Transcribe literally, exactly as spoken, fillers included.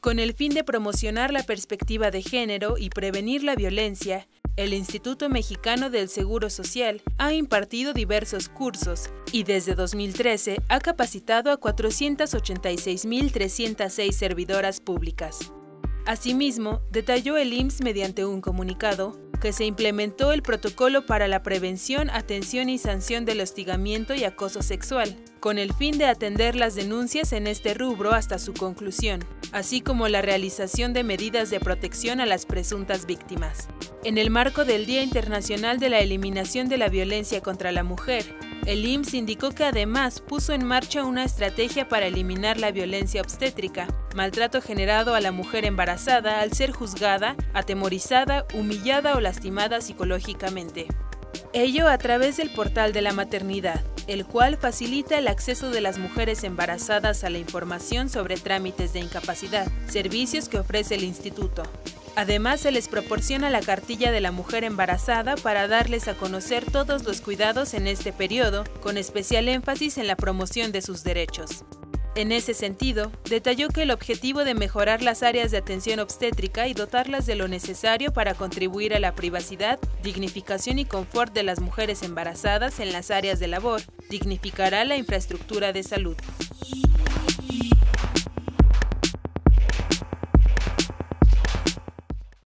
Con el fin de promocionar la perspectiva de género y prevenir la violencia, el Instituto Mexicano del Seguro Social ha impartido diversos cursos y desde dos mil trece ha capacitado a cuatrocientas ochenta y seis mil trescientas seis servidoras públicas. Asimismo, detalló el I M S S mediante un comunicado que se implementó el protocolo para la prevención, atención y sanción del hostigamiento y acoso sexual, con el fin de atender las denuncias en este rubro hasta su conclusión, así como la realización de medidas de protección a las presuntas víctimas. En el marco del Día Internacional de la Eliminación de la Violencia contra la Mujer, el I M S S indicó que además puso en marcha una estrategia para eliminar la violencia obstétrica, maltrato generado a la mujer embarazada al ser juzgada, atemorizada, humillada o lastimada psicológicamente. Ello a través del Portal de la Maternidad, el cual facilita el acceso de las mujeres embarazadas a la información sobre trámites de incapacidad, servicios que ofrece el instituto. Además, se les proporciona la Cartilla de la Mujer Embarazada para darles a conocer todos los cuidados en este periodo, con especial énfasis en la promoción de sus derechos. En ese sentido, detalló que el objetivo de mejorar las áreas de atención obstétrica y dotarlas de lo necesario para contribuir a la privacidad, dignificación y confort de las mujeres embarazadas en las áreas de labor, dignificará la infraestructura de salud.